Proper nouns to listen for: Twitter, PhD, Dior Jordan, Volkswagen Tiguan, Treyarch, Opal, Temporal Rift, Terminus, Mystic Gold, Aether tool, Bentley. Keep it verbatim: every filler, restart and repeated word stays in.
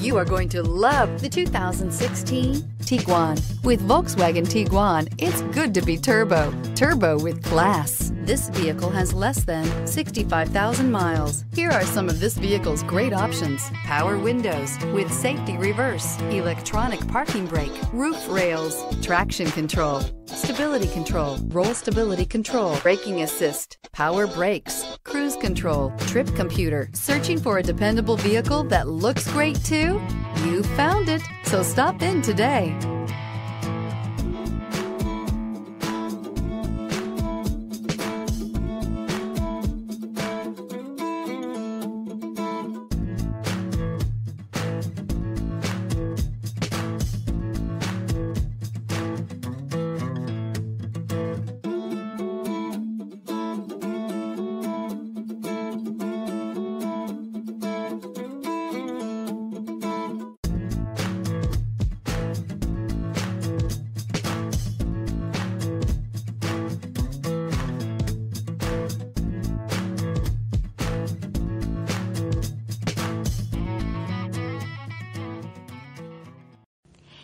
You are going to love the two thousand sixteen Tiguan. With Volkswagen Tiguan, it's good to be turbo. Turbo with class. This vehicle has less than sixty-five thousand miles. Here are some of this vehicle's great options. Power windows with safety reverse, electronic parking brake, roof rails, traction control, stability control, roll stability control, braking assist, power brakes, cruise control, trip computer. Searching for a dependable vehicle that looks great too? You found it, so stop in today.